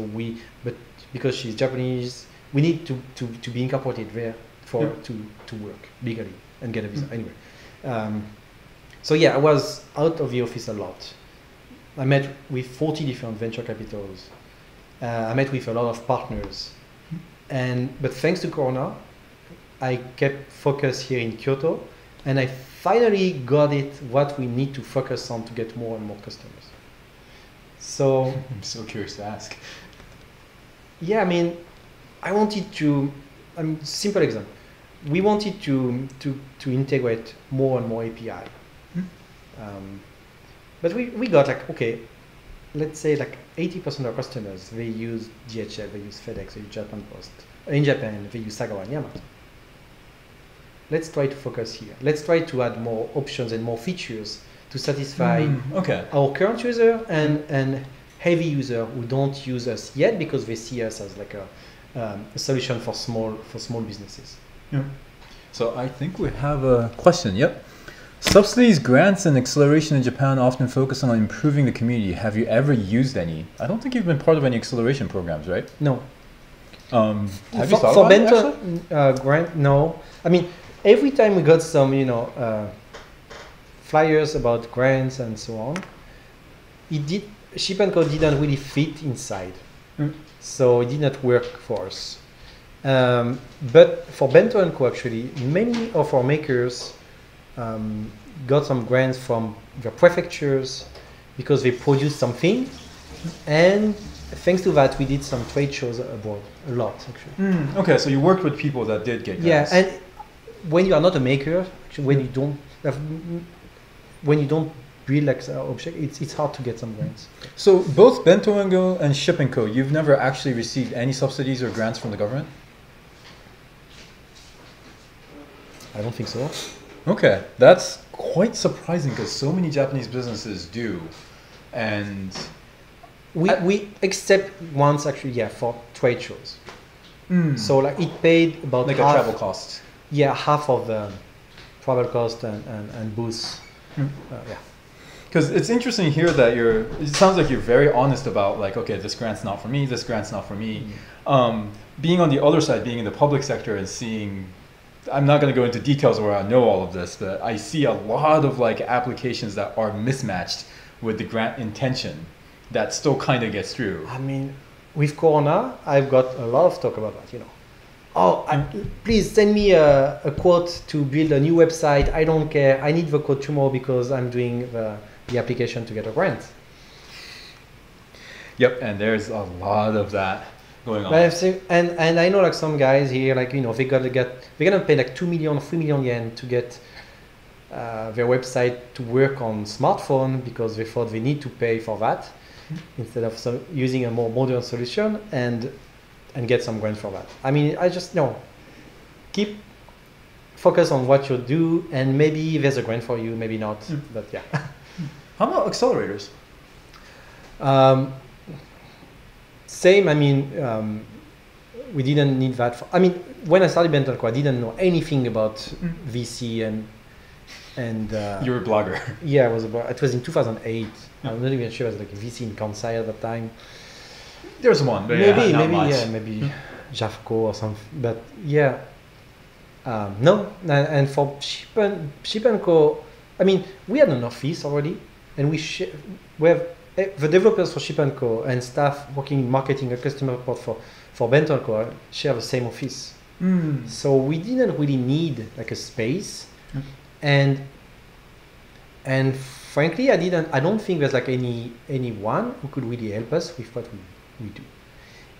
but because she's Japanese, we need to be incorporated there to work legally and get a visa. Anyway, So yeah, I was out of the office a lot. I met with 40 different venture capitals. I met with a lot of partners. But thanks to Corona, I kept focus here in Kyoto, and I finally got it what we need to focus on to get more and more customers. So I'm so curious to ask. Yeah, I mean, I wanted to, simple example, we wanted to integrate more and more API. But we got like, okay, let's say like 80% of our customers, they use DHL, they use FedEx, they use Japan Post. In Japan, they use Sagawa and Yamato. Let's try to focus here. Let's try to add more options and more features to satisfy our current user and heavy user who don't use us yet because they see us as like a solution for small businesses. Yeah. So I think we have a question. Yep. Subsidies, grants, and acceleration in Japan often focus on improving the community. Have you ever used any? I don't think you've been part of any acceleration programs, right? No. Have you thought about it, actually? Grant, no. I mean, every time we got some, flyers about grants and so on, Ship&Co didn't really fit inside, so it did not work for us. But for Bento&Co, actually, many of our makers got some grants from the prefectures because they produced something, and thanks to that, we did some trade shows abroad a lot, actually. Okay, so you worked with people that did get grants. Yeah, and when you are not a maker, actually, when you don't build like an object, it's hard to get some grants. So both Bento&Co and Ship&Co, you've never actually received any subsidies or grants from the government? I don't think so. Okay, that's quite surprising because so many Japanese businesses do, and we except once actually, yeah, for trade shows. So like it paid about like half, a travel cost. Yeah, half of the travel cost and booths. Yeah, because it's interesting here that you're. It sounds like you're very honest about like, okay, this grant's not for me. This grant's not for me. Being on the other side, being in the public sector and seeing. I'm not going to go into details where I know all of this, but I see a lot of like applications that are mismatched with the grant intention that still kind of gets through. I mean, with Corona, I've got a lot of talk about that, Oh, please send me a quote to build a new website. I don't care. I need the quote tomorrow because I'm doing the application to get a grant. Yep, and there's a lot of that. Going on. But and I know like some guys here, like they gotta they're gonna pay like 2 million, 3 million yen to get their website to work on smartphone because they thought they need to pay for that instead of using a more modern solution and get some grant for that. I mean, I just keep focus on what you do, and maybe there's a grant for you, maybe not. But yeah. How about accelerators? Same, I mean, we didn't need that. I mean, when I started Bento&Co, I didn't know anything about VC and you were a blogger. Yeah, I was a blogger. It was in 2008. I'm not even sure it was like VC in Kansai at the time. There was one, but maybe, yeah, maybe JAFCO or something. But yeah, no. And for Ship&Co, I mean, we had an office already, and we have. The developers for Ship&Co and staff working in marketing and customer support for Bento&Co share the same office. So we didn't really need like a space, and frankly, I don't think there's like anyone who could really help us with what we do.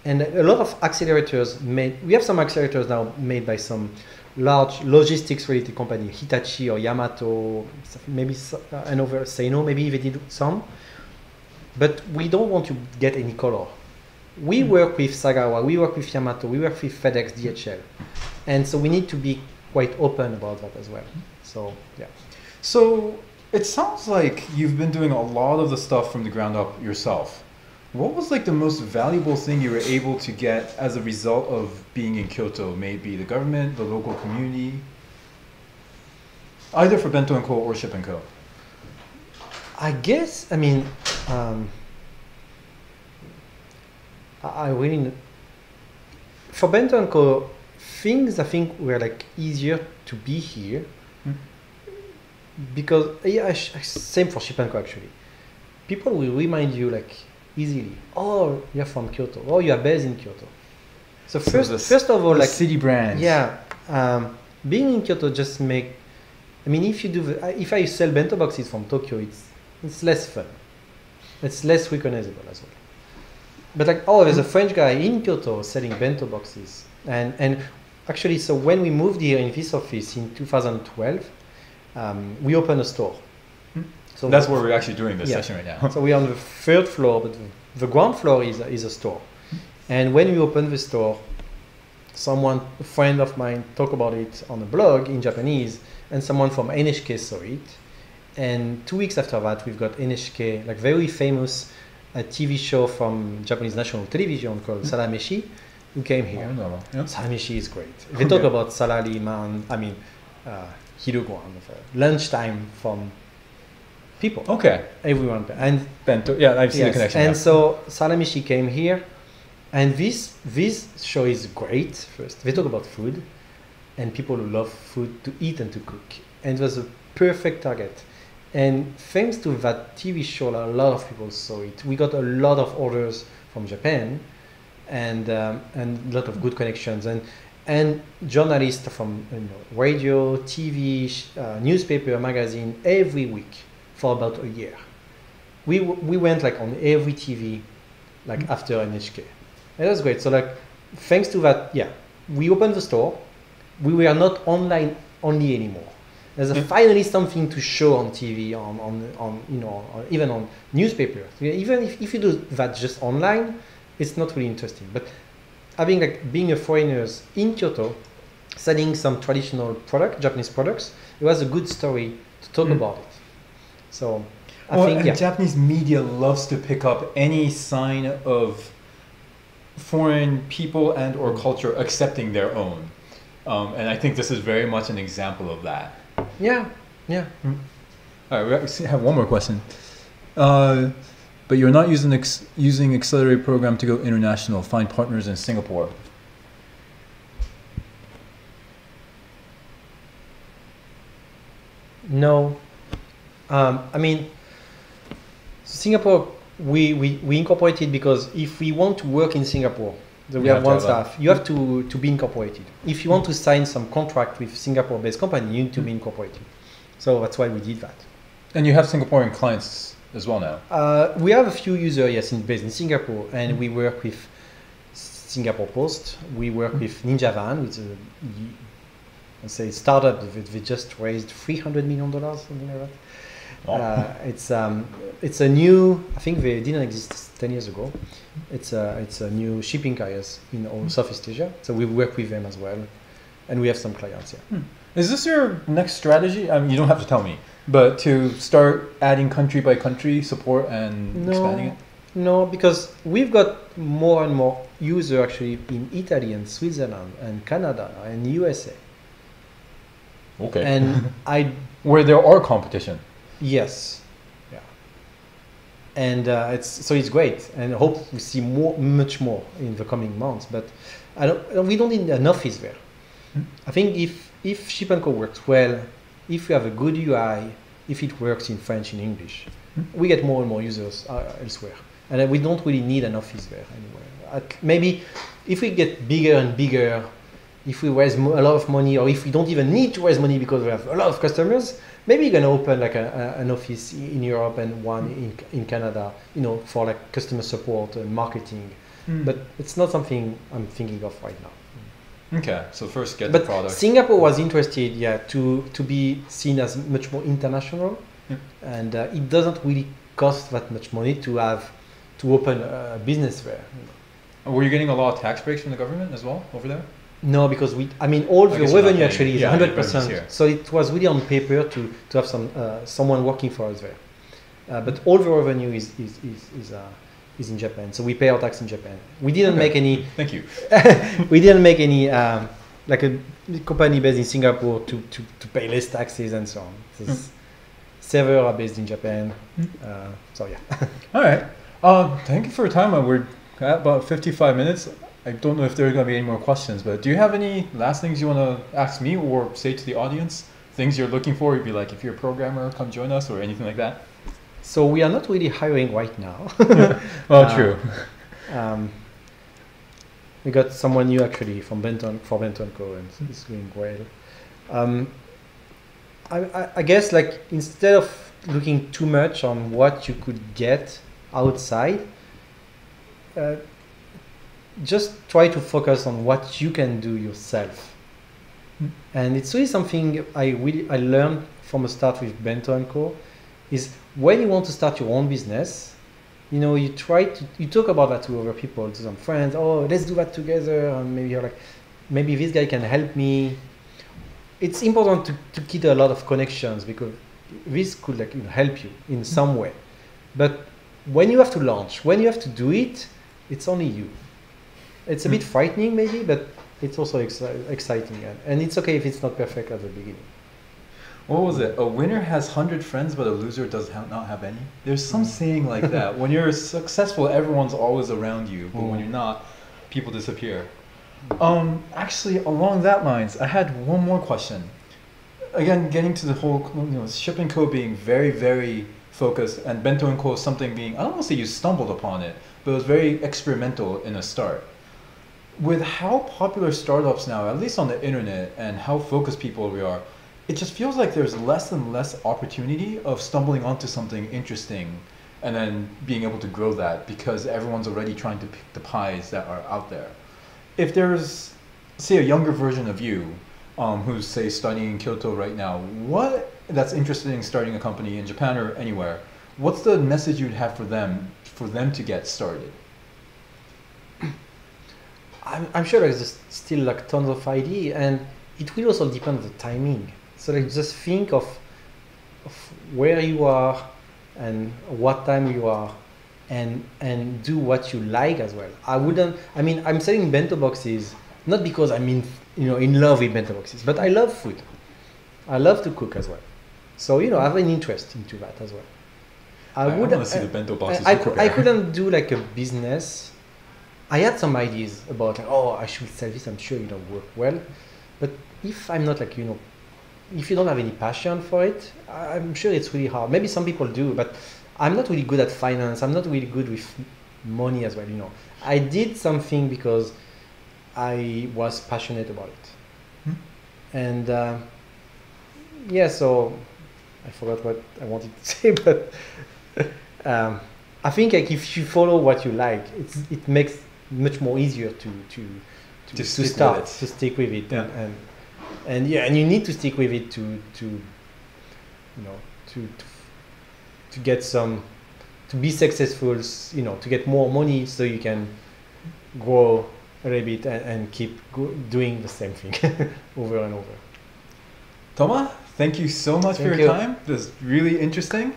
And a lot of accelerators we have some accelerators now made by some large logistics related company, Hitachi or Yamato, maybe another Seino, maybe they did some. But we don't want to get any color. We work with Sagawa, we work with Yamato, we work with FedEx, DHL. And so we need to be quite open about that as well. So, yeah. So it sounds like you've been doing a lot of the stuff from the ground up yourself. What was like the most valuable thing you were able to get as a result of being in Kyoto? Maybe the government, the local community, either for Bento&Co or Ship&Co? I guess, I mean, I really, for Bento&Co, things I think were like easier to be here because yeah, same for Ship&Co actually. People will remind you like easily, oh, you're from Kyoto, or you are based in Kyoto. So first of all, like city brands. Yeah, being in Kyoto just make. I mean, if you do, if I sell bento boxes from Tokyo, it's less fun. It's less recognizable as well. But like, oh, there's a French guy in Kyoto selling bento boxes, and actually, so when we moved here in this office in 2012, we opened a store. So that's where we're actually doing this session right now. So we're on the third floor, but the ground floor is a store. And when we opened the store, a friend of mine, talked about it on a blog in Japanese, and someone from NHK saw it. And 2 weeks after that, we've got NHK, like very famous TV show from Japanese national television called Salameshi, who came here. Salameshi is great. They talk about salaryman, I mean, hirugohan, lunchtime from people. Okay. Everyone. And Bento, yeah, I've seen the connection. And so Salameshi came here. And this show is great. First, they talk about food, and people who love food to eat and to cook. And it was a perfect target. And thanks to that TV show, a lot of people saw it. We got a lot of orders from Japan, and a lot of good connections. And journalists from radio, TV, newspaper, magazine every week for about a year. We went like on every TV, like after NHK. That was great. So like, thanks to that, yeah, we opened the store. We were not online only anymore. There's finally something to show on TV, on even on newspaper. Even if you do that just online, it's not really interesting. But having like being a foreigner in Kyoto, selling some traditional product, Japanese products, it was a good story to talk about it. So I think Japanese media loves to pick up any sign of foreign people and or culture accepting their own, and I think this is very much an example of that. All right, we have one more question. But you're not using accelerate program to go international, find partners in Singapore. No, I mean, Singapore, we incorporated because if we want to work in Singapore, we have one staff. You have to be incorporated. If you want to sign some contract with Singapore-based company, you need to be incorporated. So that's why we did that. And you have Singaporean clients as well now? We have a few users, yes, based in Singapore, and we work with Singapore Post. We work with Ninjavan, which is a startup that just raised $300 million, something like that. It's a new, I think they didn't exist 10 years ago. It's a new shipping carriers in all Southeast Asia. So we work with them as well. And we have some clients, yeah. Is this your next strategy? I mean, you don't have to tell me, but to start adding country by country support and expanding it? No, because we've got more and more users actually in Italy and Switzerland and Canada and USA. Okay. And where there are competition. Yes, yeah, and it's great, and I hope we see much more in the coming months. But we don't need an office there. I think if Ship&Co works well, if we have a good UI, if it works in French and English, we get more and more users elsewhere, and we don't really need an office there anywhere. Maybe if we get bigger and bigger, if we raise a lot of money, or if we don't even need to raise money because we have a lot of customers, maybe you're going to open like an office in Europe and one in Canada, for like customer support and marketing. But it's not something I'm thinking of right now. Okay, so first get the product. Singapore was interested, to be seen as much more international. And it doesn't really cost that much money to open a business there. Were you getting a lot of tax breaks from the government as well over there? No, because all the revenue actually is 100%. So it was really on paper to have someone working for us there, but all the revenue is in Japan. So we pay our tax in Japan. We didn't make any. Thank you. We didn't make any like a company based in Singapore to pay less taxes and so on. Several are based in Japan. So yeah. All right. Thank you for your time. We're at about 55 minutes. I don't know if there are going to be any more questions, but do you have any last things you want to ask me or say to the audience things you're looking for? You'd be like, if you're a programmer, come join us, or anything like that? So we are not really hiring right now. Well, true. We got someone new actually from Bento&Co, and it's going well. I guess, like, instead of looking too much on what you could get outside, just try to focus on what you can do yourself. And it's really something I learned from a start with Bento&Co, is when you want to start your own business, you know, you talk about that to other people, to some friends. Oh, let's do that together, and maybe you're like, maybe this guy can help me. It's important to keep a lot of connections, because this could, like, help you in some way. But when you have to launch, when you have to do it, it's only you. It's a bit frightening maybe, but it's also exciting. And it's okay if it's not perfect at the beginning. What was it? A winner has 100 friends, but a loser does not have any? There's some saying like that. When you're successful, everyone's always around you. But when you're not, people disappear. Actually, along that lines, I had one more question. Again, getting to the whole, Ship&Co being very, very focused, and Bento&Co something being, I don't want to say you stumbled upon it, but it was very experimental in a start. With how popular startups now, at least on the internet, and how focused people we are, it just feels like there's less and less opportunity of stumbling onto something interesting and then being able to grow that, because everyone's already trying to pick the pies that are out there. If there's, say, a younger version of you, who's, say, studying in Kyoto right now, that's interested in starting a company in Japan or anywhere, what's the message you'd have for them to get started? I'm sure there's still, like, tons of ideas, and it will also depend on the timing. So, like, just think of where you are and what time you are, and do what you like as well. I'm selling bento boxes not because I'm in love with bento boxes, but I love food. I love to cook as well. So, I have an interest into that as well. I wouldn't see the bento boxes. I couldn't do, like, a business. I had some ideas about, like, oh, I should sell this, I'm sure it'll work well. But if I'm not, like, if you don't have any passion for it, I'm sure it's really hard. Maybe some people do, but I'm not really good at finance. I'm not really good with money as well, I did something because I was passionate about it. And yeah, so I forgot what I wanted to say, but I think, like, if you follow what you like, it makes much more easier to stick with it, yeah. And yeah, and you need to stick with it to get to be successful, to get more money so you can grow a little bit and keep doing the same thing over and over. Thomas, thank you so much for your time. This is really interesting.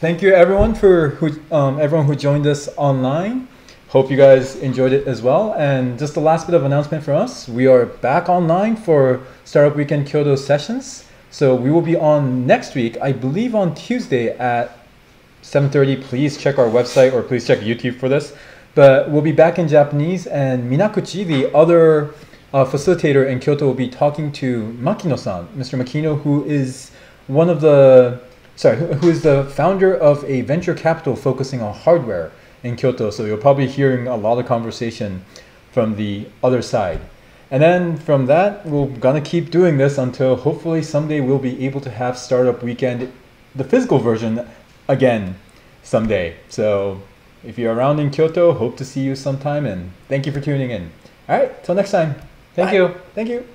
Thank you, everyone, everyone who joined us online. Hope you guys enjoyed it as well. And just the last bit of announcement from us, we are back online for Startup Weekend Kyoto sessions. So we will be on next week, I believe on Tuesday at 7:30. Please check our website or please check YouTube for this. But we'll be back in Japanese, and Minakuchi, the other facilitator in Kyoto, will be talking to Makino-san, Mr. Makino, who is the founder of a venture capital focusing on hardware in Kyoto. So you're probably hearing a lot of conversation from the other side. And then from that, we're gonna keep doing this until hopefully someday we'll be able to have Startup Weekend, the physical version, again someday. So if you're around in Kyoto, hope to see you sometime, and thank you for tuning in. All right, till next time. Thank you. Thank you.